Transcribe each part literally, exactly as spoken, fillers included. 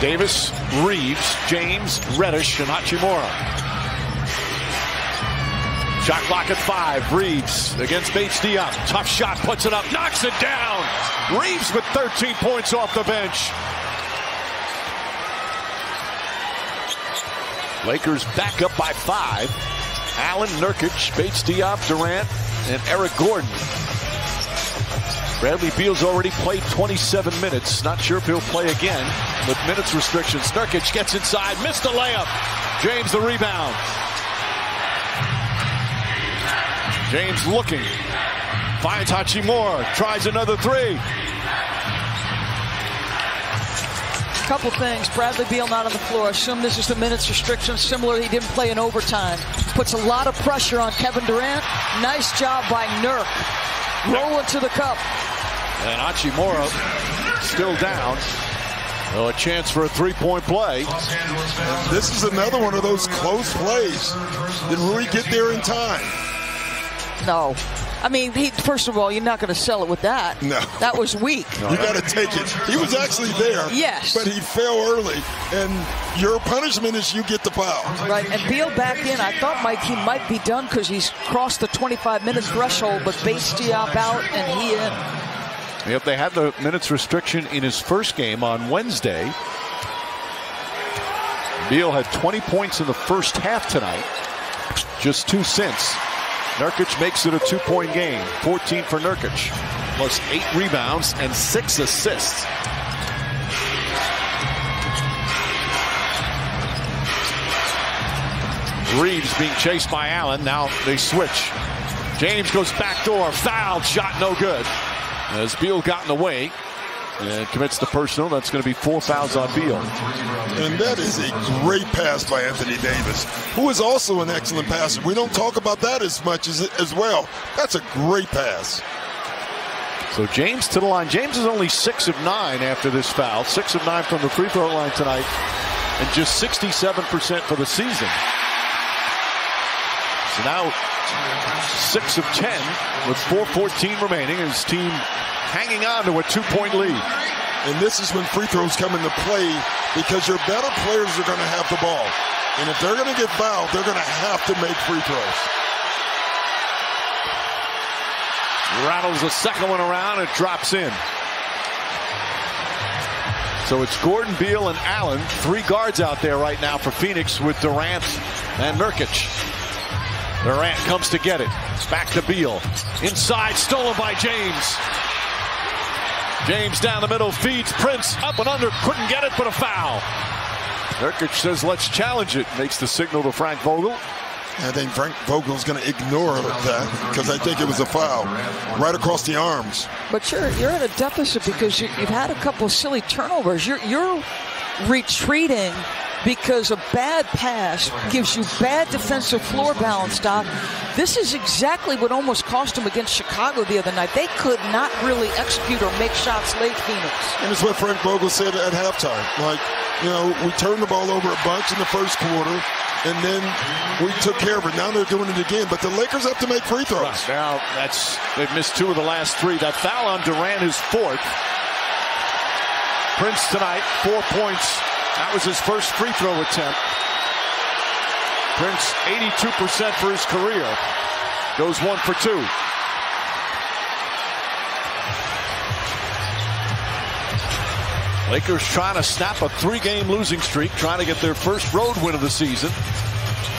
Davis, Reeves, James, Reddish, and Hachimura. Shot clock at five. Reeves against Bates-Diop. Tough shot, puts it up, knocks it down. Reeves with thirteen points off the bench. Lakers back up by five. Allen, Nurkic, Bates-Diop, Durant, and Eric Gordon. Bradley Beal's already played twenty-seven minutes. Not sure if he'll play again with minutes restrictions. Nurkic gets inside, missed a layup. James the rebound. James looking. Finds Hachimura, tries another three. Couple things. Bradley Beal not on the floor. Assume this is the minutes restriction. Similarly, he didn't play in overtime. Puts a lot of pressure on Kevin Durant. Nice job by Nurk. Rolling to the cup. And Hachimura still down. Well, a chance for a three-point play. This is another one of those close plays. Did Rui get there in time? No. I mean, he, first of all, you're not going to sell it with that. No. That was weak. No, you got to take it. He was actually there. Yes. But he fell early. And your punishment is you get the foul. Right. And Beal back in. I thought, Mike, he might be done because he's crossed the twenty-five minute threshold. But Bates-Diop out and he in. Yep, they had the minutes restriction in his first game on Wednesday. Beal had twenty points in the first half tonight. Just two since. Nurkic makes it a two-point game. fourteen for Nurkic. Plus eight rebounds and six assists. Reeves being chased by Allen. Now they switch. James goes backdoor. Fouled. Shot no good. As Beal got in the way and commits the personal, that's going to be four fouls on Beal. And that is a great pass by Anthony Davis, who is also an excellent passer. We don't talk about that as much as, as well. That's a great pass. So James to the line. James is only six of nine after this foul. Six of nine from the free throw line tonight. And just sixty-seven percent for the season. So now six of ten with four fourteen remaining. And his team hanging on to a two-point lead. And this is when free throws come into play because your better players are going to have the ball. And if they're going to get fouled, they're going to have to make free throws. Rattles the second one around and drops in. So it's Gordon, Beal, and Allen. Three guards out there right now for Phoenix with Durant and Nurkic. Durant comes to get it. Back to Beal. Inside, stolen by James. James down the middle, feeds Prince, up and under, couldn't get it, but a foul. Nurkic says, let's challenge it, makes the signal to Frank Vogel. I think Frank Vogel's going to ignore that because I think it was a foul right across the arms. But you're you're at a deficit because you, you've had a couple of silly turnovers. You're, you're retreating because a bad pass gives you bad defensive floor balance, Doc. This is exactly what almost cost them against Chicago the other night. They could not really execute or make shots late, Phoenix. And it's what Frank Vogel said at halftime. Like, you know, we turned the ball over a bunch in the first quarter, and then we took care of it. Now they're doing it again, but the Lakers have to make free throws. Right, now, that's they've missed two of the last three. That foul on Durant is fourth. Prince tonight, four points. That was his first free throw attempt. Prince, eighty-two percent for his career. Goes one for two. Lakers trying to snap a three-game losing streak, trying to get their first road win of the season.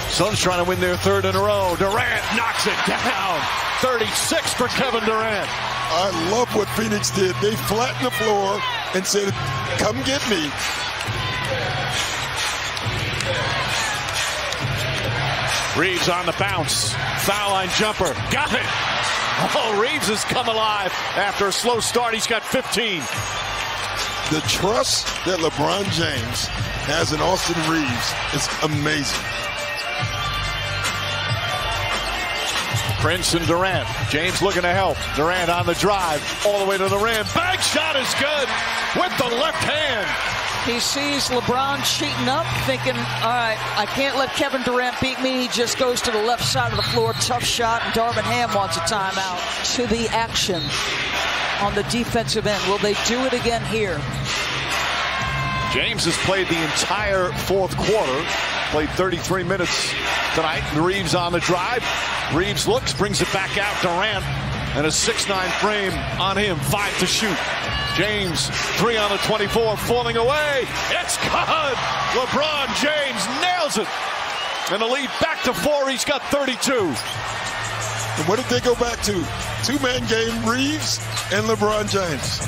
Suns trying to win their third in a row. Durant knocks it down. thirty-six for Kevin Durant. I love what Phoenix did. They flattened the floor and said, come get me. Reeves on the bounce. Foul line jumper. Got it. Oh, Reeves has come alive after a slow start. He's got fifteen. The trust that LeBron James has in Austin Reeves is amazing. Prince and Durant. James looking to help. Durant on the drive. All the way to the rim. Bank shot is good with the left hand. He sees LeBron cheating up, thinking, all right, I can't let Kevin Durant beat me. He just goes to the left side of the floor. Tough shot, and Darvin Ham wants a timeout. To the action on the defensive end. Will they do it again here? James has played the entire fourth quarter, played thirty-three minutes tonight. Reeves on the drive. Reeves looks, brings it back out. Durant, and a six nine frame on him, five to shoot. James, three on the twenty-four, falling away. It's good. LeBron James nails it. And the lead back to four. He's got thirty-two. And what did they go back to? Two-man game, Reeves and LeBron James.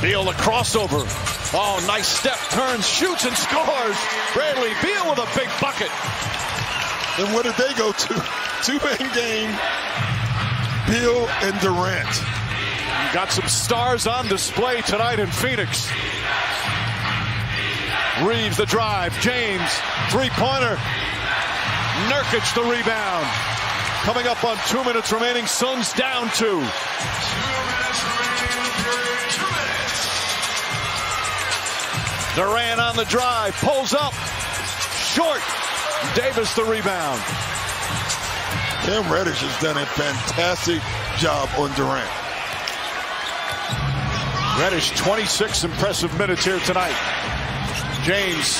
Beal, the crossover. Oh, nice step, turns, shoots, and scores. Bradley Beal with a big bucket. And what did they go to? Two-man game, Beal and Durant. You've got some stars on display tonight in Phoenix. Reeves, the drive. James, three-pointer. Nurkic, the rebound. Coming up on two minutes remaining, Suns down two. Durant on the drive, pulls up, short. Davis the rebound. Cam Reddish has done a fantastic job on Durant. Reddish, twenty-six impressive minutes here tonight. James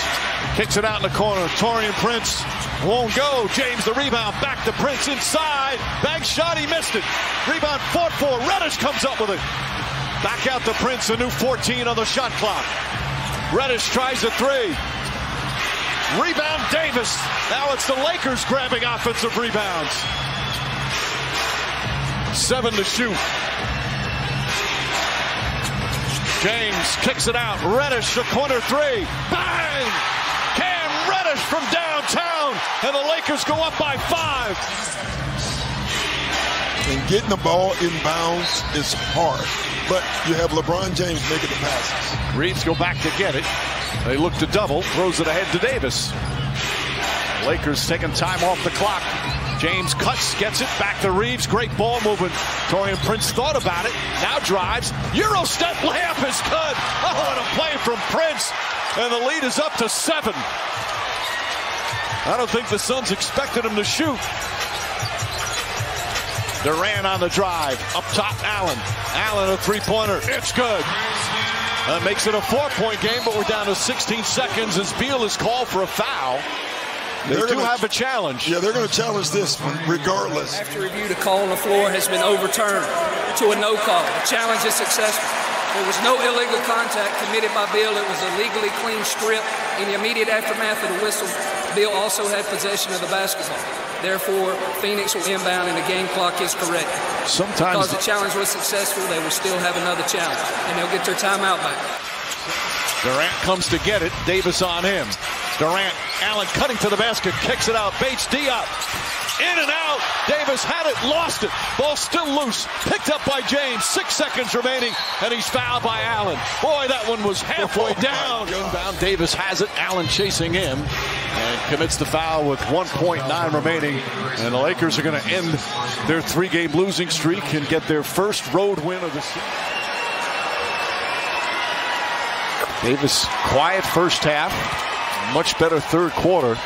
kicks it out in the corner. Taurean Prince won't go. James the rebound, back to Prince inside. Bank shot, he missed it. Rebound fought for. Reddish comes up with it. Back out to Prince, a new fourteen on the shot clock. Reddish tries a three. Rebound Davis. Now it's the Lakers grabbing offensive rebounds. Seven to shoot. James kicks it out. Reddish, a corner three. Bang! Cam Reddish from downtown. And the Lakers go up by five. And getting the ball inbounds is hard. But you have LeBron James making the passes. Reeves go back to get it. They look to double. Throws it ahead to Davis. Lakers taking time off the clock. James cuts, gets it back to Reeves. Great ball movement. Taurean Prince thought about it. Now drives. Euro step layup is good. Oh, and a play from Prince. And the lead is up to seven. I don't think the Suns expected him to shoot. Durant on the drive. Up top, Allen. Allen, a three-pointer. It's good. That makes it a four-point game, but we're down to sixteen seconds as Beal is called for a foul. They they're do gonna, have a challenge. Yeah, they're going to challenge this regardless. After review, the call on the floor has been overturned to a no call. The challenge is successful. There was no illegal contact committed by Beal. It was a legally clean strip. In the immediate aftermath of the whistle, Beal also had possession of the basketball. Therefore, Phoenix will inbound and the game clock is correct. Sometimes because the challenge was successful, they will still have another challenge, and they'll get their timeout back. Durant comes to get it. Davis on him. Durant, Allen cutting to the basket, kicks it out. Bates-Diop, in and out. Davis had it, lost it. Ball still loose, picked up by James. Six seconds remaining, and he's fouled by Allen. Boy, that one was halfway down. Inbound, Davis has it. Allen chasing him. And commits the foul with one point nine remaining. And the Lakers are going to end their three-game losing streak and get their first road win of the season. Davis, quiet first half. Much better third quarter.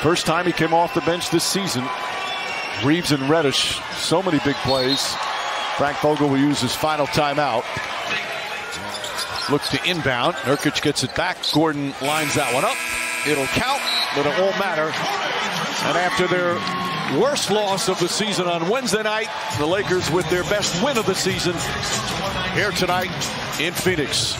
First time he came off the bench this season. Reeves and Reddish, so many big plays. Frank Vogel will use his final timeout. Looks to inbound. Nurkic gets it back. Gordon lines that one up. It'll count, but it won't matter. And after their worst loss of the season on Wednesday night, the Lakers with their best win of the season here tonight in Phoenix.